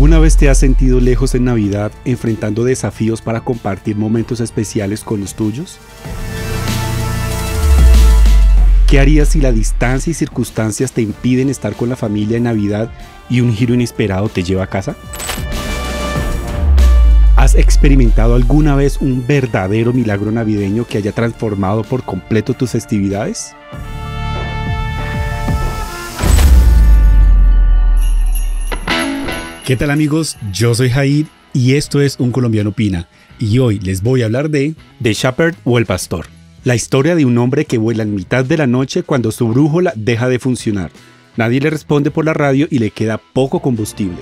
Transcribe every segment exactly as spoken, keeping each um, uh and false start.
¿Alguna vez te has sentido lejos en Navidad, enfrentando desafíos para compartir momentos especiales con los tuyos? ¿Qué harías si la distancia y circunstancias te impiden estar con la familia en Navidad y un giro inesperado te lleva a casa? ¿Has experimentado alguna vez un verdadero milagro navideño que haya transformado por completo tus festividades? ¿Qué tal, amigos? Yo soy Jair y esto es Un Colombiano Opina, y hoy les voy a hablar de The Shepherd o El Pastor, la historia de un hombre que vuela en mitad de la noche cuando su brújula deja de funcionar. Nadie le responde por la radio y le queda poco combustible.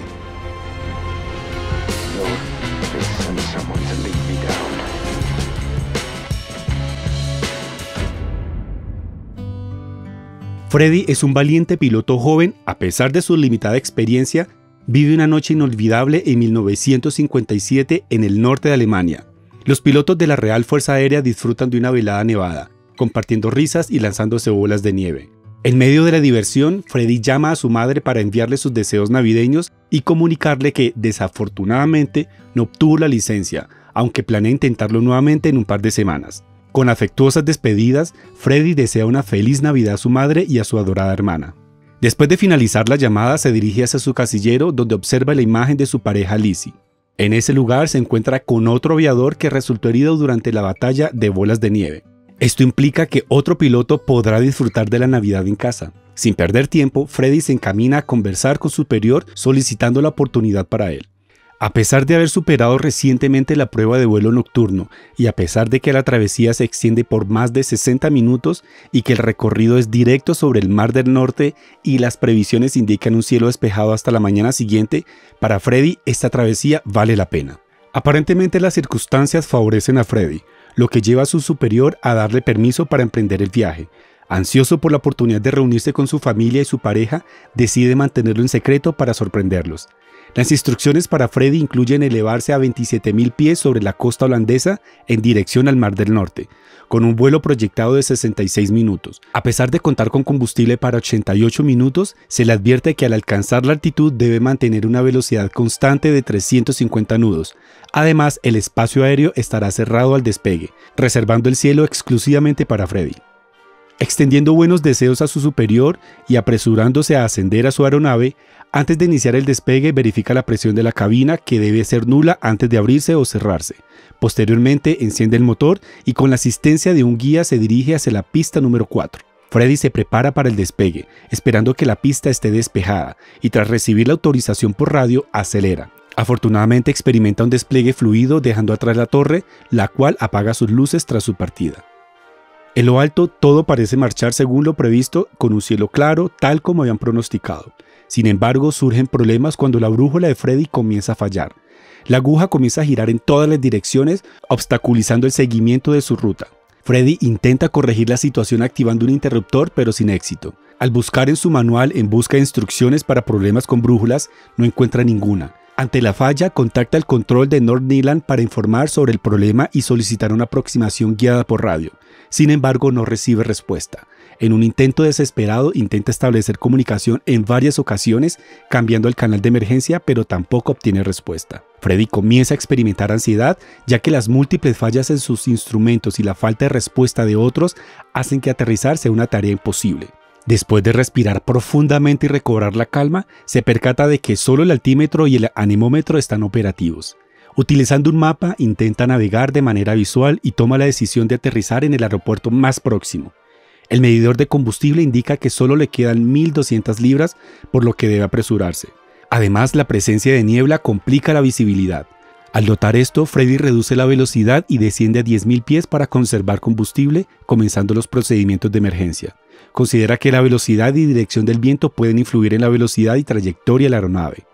Freddie es un valiente piloto joven. A pesar de su limitada experiencia, vive una noche inolvidable en mil novecientos cincuenta y siete en el norte de Alemania. Los pilotos de la Real Fuerza Aérea disfrutan de una velada nevada, compartiendo risas y lanzándose bolas de nieve. En medio de la diversión, Freddie llama a su madre para enviarle sus deseos navideños y comunicarle que, desafortunadamente, no obtuvo la licencia, aunque planea intentarlo nuevamente en un par de semanas. Con afectuosas despedidas, Freddie desea una feliz Navidad a su madre y a su adorada hermana. Después de finalizar la llamada, se dirige hacia su casillero, donde observa la imagen de su pareja Lizzie. En ese lugar se encuentra con otro aviador que resultó herido durante la batalla de bolas de nieve. Esto implica que otro piloto podrá disfrutar de la Navidad en casa. Sin perder tiempo, Freddie se encamina a conversar con su superior, solicitando la oportunidad para él. A pesar de haber superado recientemente la prueba de vuelo nocturno, y a pesar de que la travesía se extiende por más de sesenta minutos y que el recorrido es directo sobre el Mar del Norte y las previsiones indican un cielo despejado hasta la mañana siguiente, para Freddie esta travesía vale la pena. Aparentemente las circunstancias favorecen a Freddie, lo que lleva a su superior a darle permiso para emprender el viaje. Ansioso por la oportunidad de reunirse con su familia y su pareja, decide mantenerlo en secreto para sorprenderlos. Las instrucciones para Freddie incluyen elevarse a veintisiete mil pies sobre la costa holandesa en dirección al Mar del Norte, con un vuelo proyectado de sesenta y seis minutos. A pesar de contar con combustible para ochenta y ocho minutos, se le advierte que al alcanzar la altitud debe mantener una velocidad constante de trescientos cincuenta nudos. Además, el espacio aéreo estará cerrado al despegue, reservando el cielo exclusivamente para Freddie. Extendiendo buenos deseos a su superior y apresurándose a ascender a su aeronave, antes de iniciar el despegue verifica la presión de la cabina, que debe ser nula antes de abrirse o cerrarse. Posteriormente enciende el motor y con la asistencia de un guía se dirige hacia la pista número cuatro. Freddie se prepara para el despegue, esperando que la pista esté despejada, y tras recibir la autorización por radio, acelera. Afortunadamente experimenta un despliegue fluido, dejando atrás la torre, la cual apaga sus luces tras su partida. En lo alto, todo parece marchar según lo previsto, con un cielo claro, tal como habían pronosticado. Sin embargo, surgen problemas cuando la brújula de Freddie comienza a fallar. La aguja comienza a girar en todas las direcciones, obstaculizando el seguimiento de su ruta. Freddie intenta corregir la situación activando un interruptor, pero sin éxito. Al buscar en su manual en busca de instrucciones para problemas con brújulas, no encuentra ninguna. Ante la falla, contacta el control de North Neyland para informar sobre el problema y solicitar una aproximación guiada por radio. Sin embargo, no recibe respuesta. En un intento desesperado, intenta establecer comunicación en varias ocasiones, cambiando el canal de emergencia, pero tampoco obtiene respuesta. Freddie comienza a experimentar ansiedad, ya que las múltiples fallas en sus instrumentos y la falta de respuesta de otros hacen que aterrizar sea una tarea imposible. Después de respirar profundamente y recobrar la calma, se percata de que solo el altímetro y el anemómetro están operativos. Utilizando un mapa, intenta navegar de manera visual y toma la decisión de aterrizar en el aeropuerto más próximo. El medidor de combustible indica que solo le quedan mil doscientas libras, por lo que debe apresurarse. Además, la presencia de niebla complica la visibilidad. Al notar esto, Freddie reduce la velocidad y desciende a diez mil pies para conservar combustible, comenzando los procedimientos de emergencia. Considera que la velocidad y dirección del viento pueden influir en la velocidad y trayectoria de la aeronave.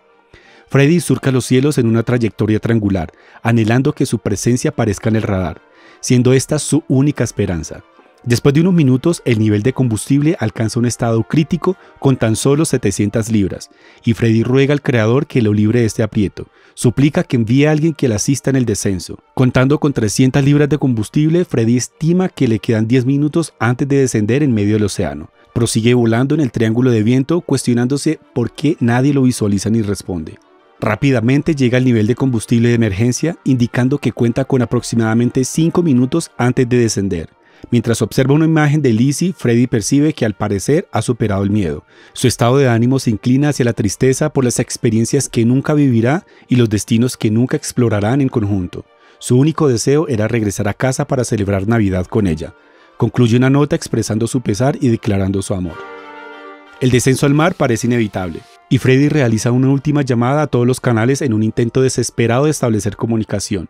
Freddie surca los cielos en una trayectoria triangular, anhelando que su presencia aparezca en el radar, siendo esta su única esperanza. Después de unos minutos, el nivel de combustible alcanza un estado crítico con tan solo setecientas libras, y Freddie ruega al creador que lo libre de este aprieto. Suplica que envíe a alguien que le asista en el descenso. Contando con trescientas libras de combustible, Freddie estima que le quedan diez minutos antes de descender en medio del océano. Prosigue volando en el triángulo de viento, cuestionándose por qué nadie lo visualiza ni responde. Rápidamente llega al nivel de combustible de emergencia, indicando que cuenta con aproximadamente cinco minutos antes de descender. Mientras observa una imagen de Lizzie, Freddie percibe que al parecer ha superado el miedo. Su estado de ánimo se inclina hacia la tristeza por las experiencias que nunca vivirá y los destinos que nunca explorarán en conjunto. Su único deseo era regresar a casa para celebrar Navidad con ella. Concluye una nota expresando su pesar y declarando su amor. El descenso al mar parece inevitable, y Freddie realiza una última llamada a todos los canales en un intento desesperado de establecer comunicación.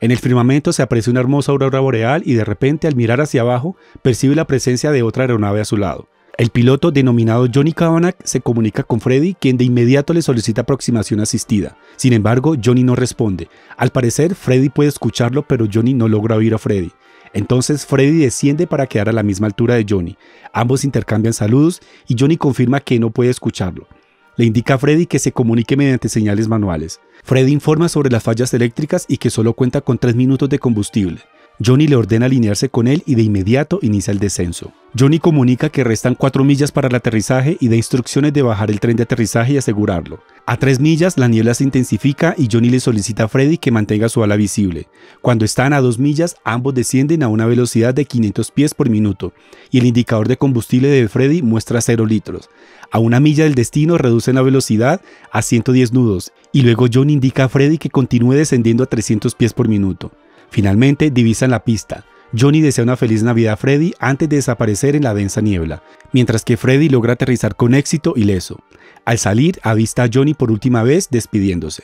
En el firmamento se aprecia una hermosa aurora boreal y de repente, al mirar hacia abajo, percibe la presencia de otra aeronave a su lado. El piloto, denominado Johnny Kavanagh, se comunica con Freddie, quien de inmediato le solicita aproximación asistida. Sin embargo, Johnny no responde. Al parecer, Freddie puede escucharlo, pero Johnny no logra oír a Freddie. Entonces, Freddie desciende para quedar a la misma altura de Johnny. Ambos intercambian saludos y Johnny confirma que no puede escucharlo. Le indica a Freddie que se comunique mediante señales manuales. Freddie informa sobre las fallas eléctricas y que solo cuenta con tres minutos de combustible. Johnny le ordena alinearse con él y de inmediato inicia el descenso. Johnny comunica que restan cuatro millas para el aterrizaje y da instrucciones de bajar el tren de aterrizaje y asegurarlo. A tres millas la niebla se intensifica y Johnny le solicita a Freddie que mantenga su ala visible. Cuando están a dos millas, ambos descienden a una velocidad de quinientos pies por minuto y el indicador de combustible de Freddie muestra cero litros. A una milla del destino reducen la velocidad a ciento diez nudos y luego Johnny indica a Freddie que continúe descendiendo a trescientos pies por minuto. Finalmente divisan la pista. Johnny desea una feliz Navidad a Freddie antes de desaparecer en la densa niebla, mientras que Freddie logra aterrizar con éxito ileso. Al salir, avista a Johnny por última vez despidiéndose.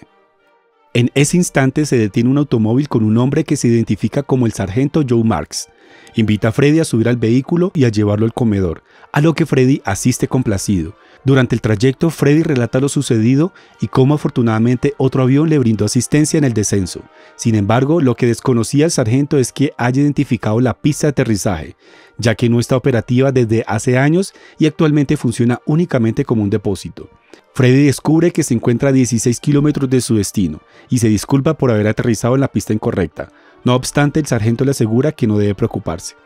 En ese instante se detiene un automóvil con un hombre que se identifica como el sargento Joe Marks. Invita a Freddie a subir al vehículo y a llevarlo al comedor, a lo que Freddie asiste complacido. Durante el trayecto, Freddie relata lo sucedido y cómo afortunadamente otro avión le brindó asistencia en el descenso. Sin embargo, lo que desconocía el sargento es que haya identificado la pista de aterrizaje, ya que no está operativa desde hace años y actualmente funciona únicamente como un depósito. Freddie descubre que se encuentra a dieciséis kilómetros de su destino y se disculpa por haber aterrizado en la pista incorrecta. No obstante, el sargento le asegura que no debe preocuparse.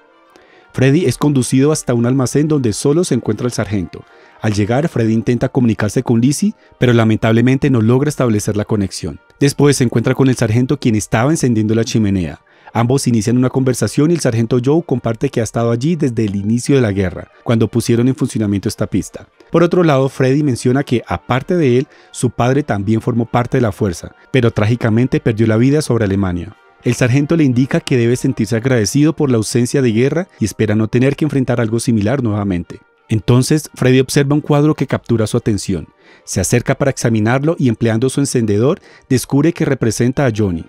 Freddie es conducido hasta un almacén donde solo se encuentra el sargento. Al llegar, Freddie intenta comunicarse con Lizzie, pero lamentablemente no logra establecer la conexión. Después se encuentra con el sargento, quien estaba encendiendo la chimenea. Ambos inician una conversación y el sargento Joe comparte que ha estado allí desde el inicio de la guerra, cuando pusieron en funcionamiento esta pista. Por otro lado, Freddie menciona que, aparte de él, su padre también formó parte de la fuerza, pero trágicamente perdió la vida sobre Alemania. El sargento le indica que debe sentirse agradecido por la ausencia de guerra y espera no tener que enfrentar algo similar nuevamente. Entonces, Freddie observa un cuadro que captura su atención. Se acerca para examinarlo y, empleando su encendedor, descubre que representa a Johnny.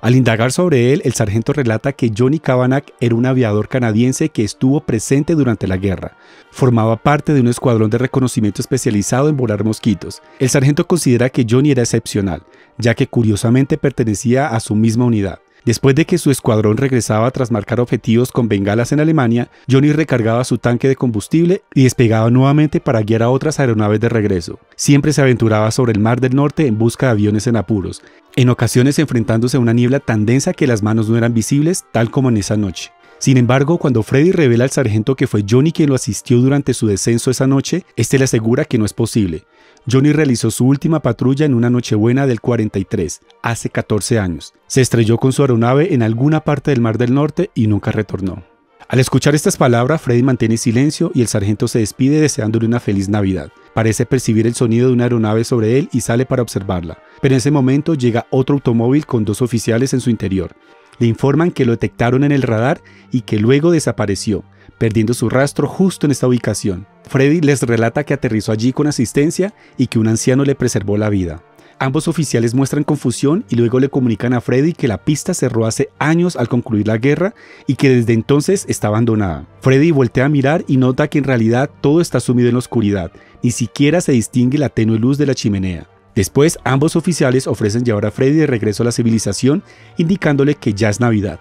Al indagar sobre él, el sargento relata que Johnny Kavanagh era un aviador canadiense que estuvo presente durante la guerra. Formaba parte de un escuadrón de reconocimiento especializado en volar mosquitos. El sargento considera que Johnny era excepcional, ya que curiosamente pertenecía a su misma unidad. Después de que su escuadrón regresaba tras marcar objetivos con bengalas en Alemania, Johnny recargaba su tanque de combustible y despegaba nuevamente para guiar a otras aeronaves de regreso. Siempre se aventuraba sobre el Mar del Norte en busca de aviones en apuros, en ocasiones enfrentándose a una niebla tan densa que las manos no eran visibles, tal como en esa noche. Sin embargo, cuando Freddie revela al sargento que fue Johnny quien lo asistió durante su descenso esa noche, este le asegura que no es posible. Johnny realizó su última patrulla en una nochebuena del cuarenta y tres, hace catorce años. Se estrelló con su aeronave en alguna parte del Mar del Norte y nunca retornó. Al escuchar estas palabras, Freddie mantiene silencio y el sargento se despide deseándole una feliz Navidad. Parece percibir el sonido de una aeronave sobre él y sale para observarla, pero en ese momento llega otro automóvil con dos oficiales en su interior. Le informan que lo detectaron en el radar y que luego desapareció, perdiendo su rastro justo en esta ubicación. Freddie les relata que aterrizó allí con asistencia y que un anciano le preservó la vida. Ambos oficiales muestran confusión y luego le comunican a Freddie que la pista cerró hace años al concluir la guerra y que desde entonces está abandonada. Freddie voltea a mirar y nota que en realidad todo está sumido en la oscuridad, ni siquiera se distingue la tenue luz de la chimenea. Después, ambos oficiales ofrecen llevar a Freddie de regreso a la civilización, indicándole que ya es Navidad.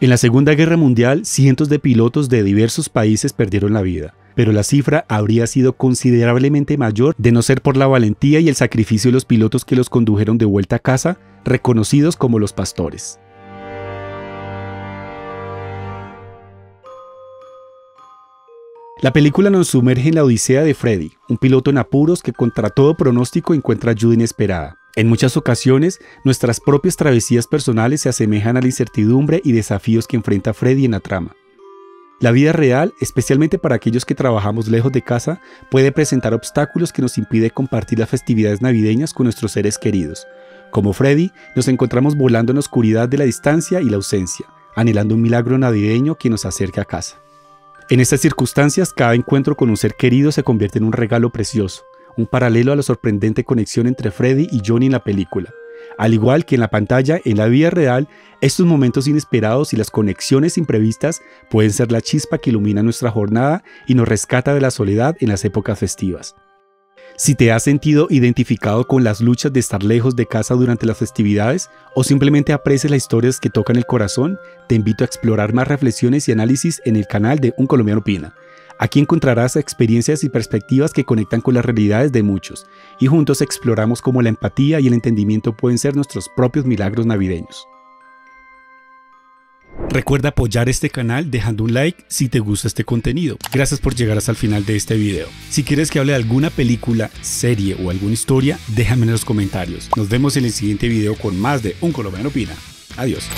En la Segunda Guerra Mundial, cientos de pilotos de diversos países perdieron la vida, pero la cifra habría sido considerablemente mayor de no ser por la valentía y el sacrificio de los pilotos que los condujeron de vuelta a casa, reconocidos como los pastores. La película nos sumerge en la odisea de Freddie, un piloto en apuros que contra todo pronóstico encuentra ayuda inesperada. En muchas ocasiones, nuestras propias travesías personales se asemejan a la incertidumbre y desafíos que enfrenta Freddie en la trama. La vida real, especialmente para aquellos que trabajamos lejos de casa, puede presentar obstáculos que nos impiden compartir las festividades navideñas con nuestros seres queridos. Como Freddie, nos encontramos volando en la oscuridad de la distancia y la ausencia, anhelando un milagro navideño que nos acerque a casa. En estas circunstancias, cada encuentro con un ser querido se convierte en un regalo precioso, un paralelo a la sorprendente conexión entre Freddie y Johnny en la película. Al igual que en la pantalla, en la vida real, estos momentos inesperados y las conexiones imprevistas pueden ser la chispa que ilumina nuestra jornada y nos rescata de la soledad en las épocas festivas. Si te has sentido identificado con las luchas de estar lejos de casa durante las festividades o simplemente aprecias las historias que tocan el corazón, te invito a explorar más reflexiones y análisis en el canal de Un Colombiano Opina. Aquí encontrarás experiencias y perspectivas que conectan con las realidades de muchos, y juntos exploramos cómo la empatía y el entendimiento pueden ser nuestros propios milagros navideños. Recuerda apoyar este canal dejando un like si te gusta este contenido. Gracias por llegar hasta el final de este video. Si quieres que hable de alguna película, serie o alguna historia, déjame en los comentarios. Nos vemos en el siguiente video con más de Un Colombiano Opina. Adiós.